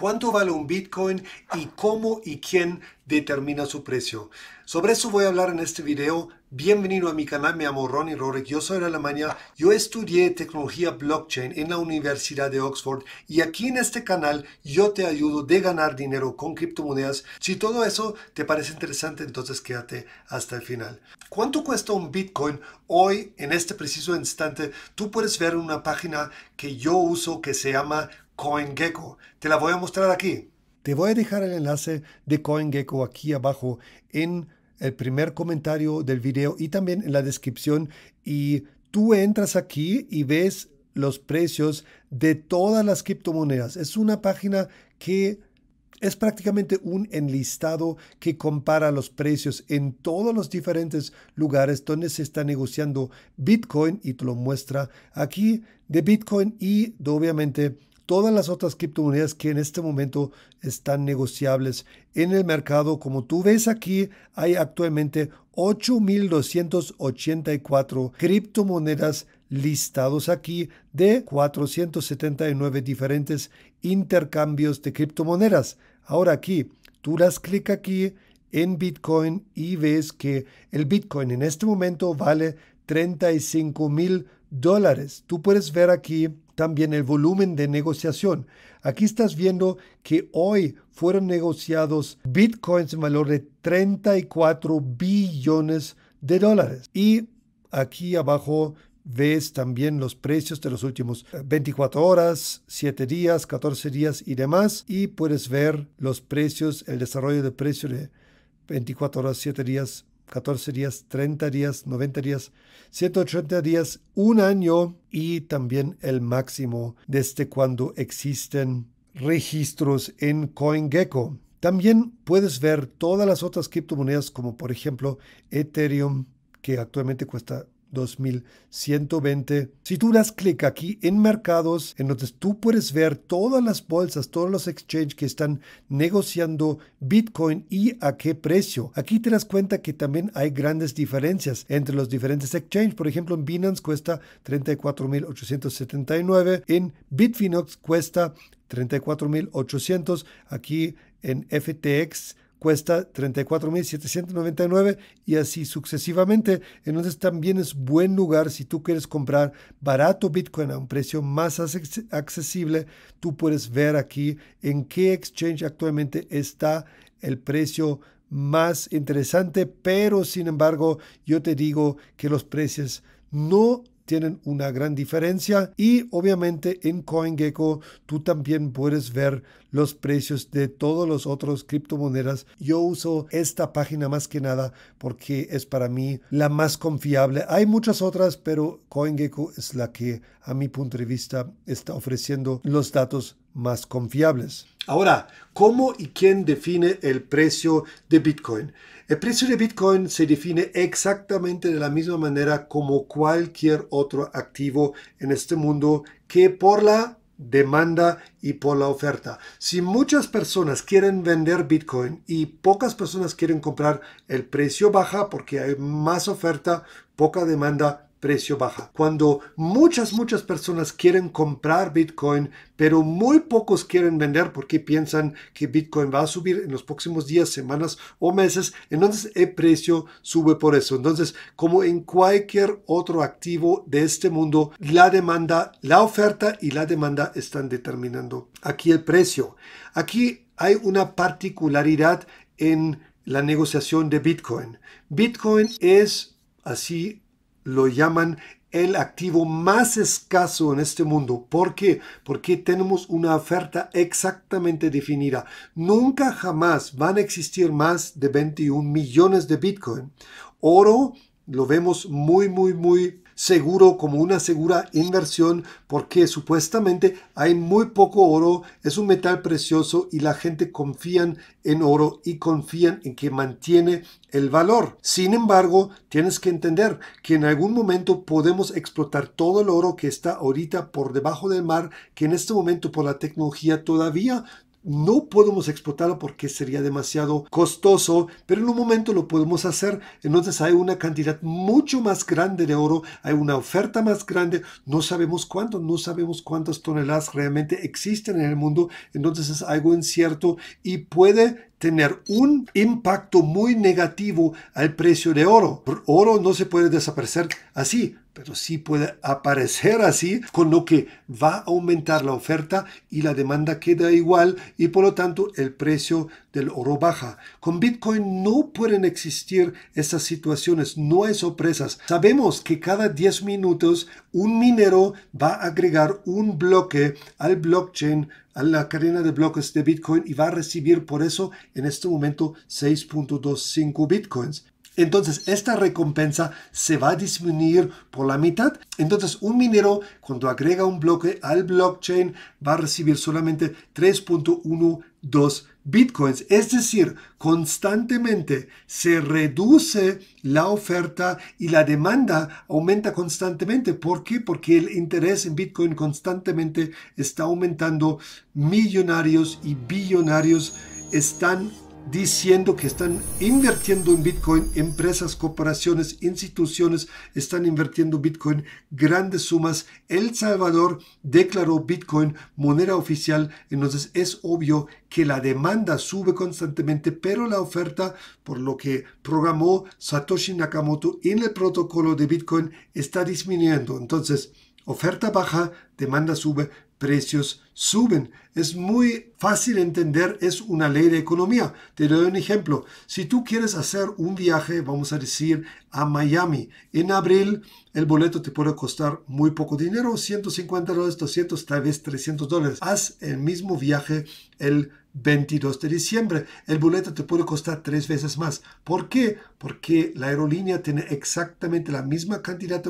cuánto vale un Bitcoin y cómo y quién determina su precio. Sobre eso voy a hablar en este video. Bienvenido a mi canal, me llamo Ronny Röhrig, yo soy de Alemania. Yo estudié tecnología blockchain en la Universidad de Oxford y aquí en este canal yo te ayudo de ganar dinero con criptomonedas. Si todo eso te parece interesante, entonces quédate hasta el final. ¿Cuánto cuesta un Bitcoin? Hoy, en este preciso instante, tú puedes ver una página que yo uso que se llama Coingecko. Te la voy a mostrar aquí. Te voy a dejar el enlace de Coingecko aquí abajo en el primer comentario del video y también en la descripción, y tú entras aquí y ves los precios de todas las criptomonedas. Es una página que es prácticamente un enlistado que compara los precios en todos los diferentes lugares donde se está negociando Bitcoin, y te lo muestra aquí de Bitcoin y de, obviamente, todas las otras criptomonedas que en este momento están negociables en el mercado. Como tú ves aquí, hay actualmente 8,284 criptomonedas listados aquí de 479 diferentes intercambios de criptomonedas. Ahora aquí, tú das clic aquí en Bitcoin y ves que el Bitcoin en este momento vale $35,000. Tú puedes ver aquí también el volumen de negociación. Aquí estás viendo que hoy fueron negociados bitcoins en valor de $34 billones. Y aquí abajo ves también los precios de los últimos 24 horas, 7 días, 14 días y demás. Y puedes ver los precios, el desarrollo de precio de 24 horas, 7 días, 14 días, 30 días, 90 días, 180 días, un año, y también el máximo desde cuando existen registros en CoinGecko. También puedes ver todas las otras criptomonedas, como por ejemplo Ethereum, que actualmente cuesta $2,120. Si tú das clic aquí en mercados, entonces tú puedes ver todas las bolsas, todos los exchanges que están negociando Bitcoin y a qué precio. Aquí te das cuenta que también hay grandes diferencias entre los diferentes exchanges. Por ejemplo, en Binance cuesta $34,879, en Bitfinox cuesta $34,800, aquí en FTX cuesta $34,799 y así sucesivamente. Entonces también es buen lugar si tú quieres comprar barato Bitcoin a un precio más accesible. Tú puedes ver aquí en qué exchange actualmente está el precio más interesante, pero sin embargo yo te digo que los precios no tienen una gran diferencia. Y obviamente en CoinGecko tú también puedes ver los precios de todos los otros criptomonedas. Yo uso esta página más que nada porque es para mí la más confiable. Hay muchas otras, pero CoinGecko es la que a mi punto de vista está ofreciendo los datos más confiables. Ahora, ¿cómo y quién define el precio de Bitcoin? El precio de Bitcoin se define exactamente de la misma manera como cualquier otro activo en este mundo, que por la demanda y por la oferta. Si muchas personas quieren vender Bitcoin y pocas personas quieren comprar, el precio baja porque hay más oferta, poca demanda, precio baja. Cuando muchas personas quieren comprar Bitcoin, pero muy pocos quieren vender porque piensan que Bitcoin va a subir en los próximos días, semanas o meses, entonces el precio sube por eso. Entonces, como en cualquier otro activo de este mundo, la demanda, la oferta y la demanda están determinando aquí el precio. Aquí hay una particularidad en la negociación de Bitcoin. Bitcoin es, así lo llaman, el activo más escaso en este mundo. ¿Por qué? Porque tenemos una oferta exactamente definida. Nunca jamás van a existir más de 21 millones de Bitcoin. Oro lo vemos muy seguro, como una segura inversión, porque supuestamente hay muy poco oro, es un metal precioso y la gente confía en oro y confían en que mantiene el valor. Sin embargo, tienes que entender que en algún momento podemos explotar todo el oro que está ahorita por debajo del mar, que en este momento por la tecnología todavía No podemos explotarlo porque sería demasiado costoso, pero en un momento lo podemos hacer. Entonces hay una cantidad mucho más grande de oro, hay una oferta más grande, no sabemos cuánto, no sabemos cuántas toneladas realmente existen en el mundo, entonces es algo incierto y puede tener un impacto muy negativo al precio de oro. Oro no se puede desaparecer así, pero sí puede aparecer así, con lo que va a aumentar la oferta y la demanda queda igual y por lo tanto el precio del oro baja. Con Bitcoin no pueden existir estas situaciones, no hay sorpresas. Sabemos que cada 10 minutos un minero va a agregar un bloque al blockchain, a la cadena de bloques de Bitcoin, y va a recibir por eso en este momento 6.25 Bitcoins. Entonces esta recompensa se va a disminuir por la mitad. Entonces un minero, cuando agrega un bloque al blockchain, va a recibir solamente 3.12 Bitcoins. Es decir, constantemente se reduce la oferta y la demanda aumenta constantemente. ¿Por qué? Porque el interés en Bitcoin constantemente está aumentando. Millonarios y billonarios están diciendo que están invirtiendo en Bitcoin, empresas, corporaciones, instituciones están invirtiendo en Bitcoin grandes sumas. El Salvador declaró Bitcoin moneda oficial, entonces es obvio que la demanda sube constantemente, pero la oferta, por lo que programó Satoshi Nakamoto en el protocolo de Bitcoin, está disminuyendo. Entonces, oferta baja, demanda sube, precios suben. Es muy fácil entender, es una ley de economía. Te doy un ejemplo. Si tú quieres hacer un viaje, vamos a decir, a Miami, en abril, el boleto te puede costar muy poco dinero, $150, 200, tal vez $300. Haz el mismo viaje el 22 de diciembre. El boleto te puede costar 3 veces más. ¿Por qué? Porque la aerolínea tiene exactamente la misma cantidad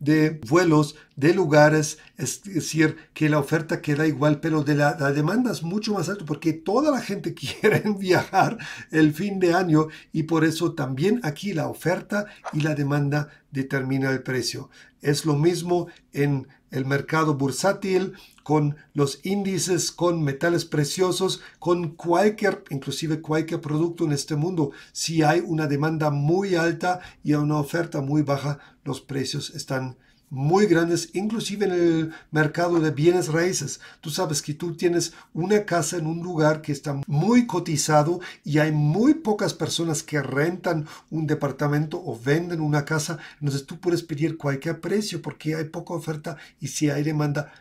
de vuelos, de lugares, es decir, que la oferta queda igual, pero de la demanda es mucho más alta porque toda la gente quiere viajar el fin de año y por eso también aquí la oferta y la demanda determina el precio. Es lo mismo en el mercado bursátil, con los índices, con metales preciosos, con cualquier, inclusive cualquier producto en este mundo. Si hay una demanda muy alta y una oferta muy baja, los precios están muy grandes, inclusive en el mercado de bienes raíces. Tú sabes que tú tienes una casa en un lugar que está muy cotizado y hay muy pocas personas que rentan un departamento o venden una casa. Entonces tú puedes pedir cualquier precio porque hay poca oferta y si hay demanda,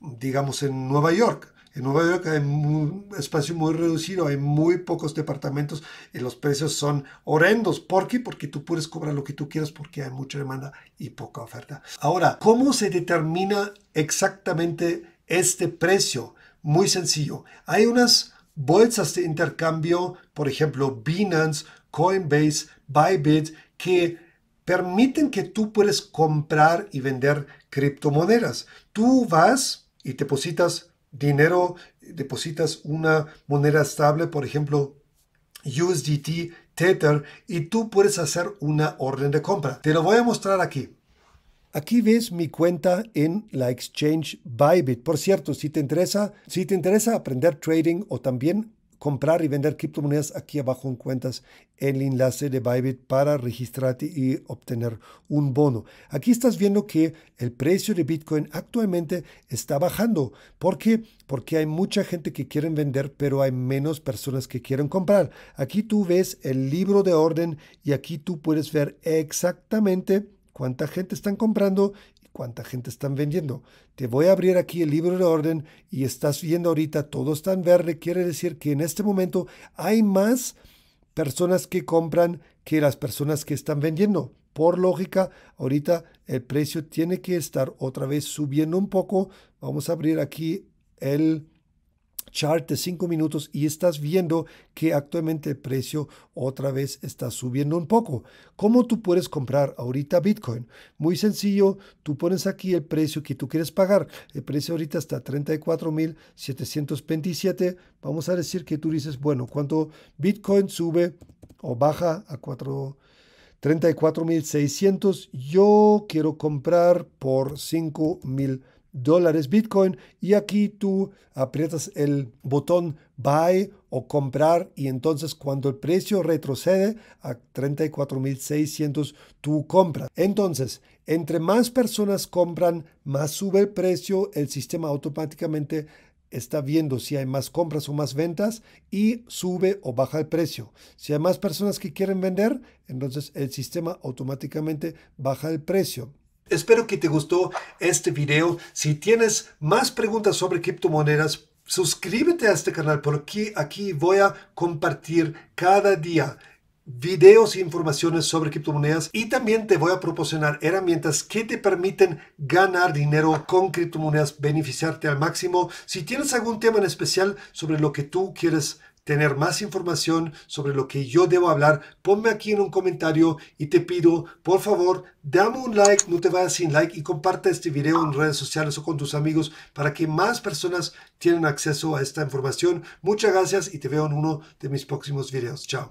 digamos en Nueva York. En Nueva York hay un espacio muy reducido, hay muy pocos departamentos y los precios son horrendos. ¿Por qué? Porque tú puedes cobrar lo que tú quieras porque hay mucha demanda y poca oferta. Ahora, ¿cómo se determina exactamente este precio? Muy sencillo. Hay unas bolsas de intercambio, por ejemplo, Binance, Coinbase, Bybit, que permiten que tú puedes comprar y vender criptomonedas. Tú vas y depositas dinero, depositas una moneda estable, por ejemplo, USDT, Tether, y tú puedes hacer una orden de compra. Te lo voy a mostrar aquí. Aquí ves mi cuenta en la exchange Bybit. Por cierto, si te interesa aprender trading o también comprar y vender criptomonedas, aquí abajo encuentras el enlace de Bybit para registrarte y obtener un bono. Aquí estás viendo que el precio de Bitcoin actualmente está bajando. ¿Por qué? Porque hay mucha gente que quieren vender, pero hay menos personas que quieren comprar. Aquí tú ves el libro de orden y aquí tú puedes ver exactamente cuánta gente están comprando, cuánta gente están vendiendo. Te voy a abrir aquí el libro de orden y estás viendo ahorita todo está en verde. Quiere decir que en este momento hay más personas que compran que las personas que están vendiendo. Por lógica, ahorita el precio tiene que estar otra vez subiendo un poco. Vamos a abrir aquí el chart de 5 minutos y estás viendo que actualmente el precio otra vez está subiendo un poco. ¿Cómo tú puedes comprar ahorita Bitcoin? Muy sencillo, tú pones aquí el precio que tú quieres pagar. El precio ahorita está 34.727. Vamos a decir que tú dices, bueno, cuando Bitcoin sube o baja a 34.600, yo quiero comprar por $5,000. dólares Bitcoin, y aquí tú aprietas el botón buy o comprar, y entonces cuando el precio retrocede a 34.600 tú compras. Entonces, entre más personas compran, más sube el precio. El sistema automáticamente está viendo si hay más compras o más ventas y sube o baja el precio. Si hay más personas que quieren vender, entonces el sistema automáticamente baja el precio. Espero que te gustó este video. Si tienes más preguntas sobre criptomonedas, suscríbete a este canal, porque aquí voy a compartir cada día videos e informaciones sobre criptomonedas, y también te voy a proporcionar herramientas que te permiten ganar dinero con criptomonedas, beneficiarte al máximo. Si tienes algún tema en especial sobre lo que tú quieres tener más información, sobre lo que yo debo hablar, ponme aquí en un comentario, y te pido, por favor, dame un like, no te vayas sin like, y comparte este video en redes sociales o con tus amigos para que más personas tienen acceso a esta información. Muchas gracias y te veo en uno de mis próximos videos. Chao.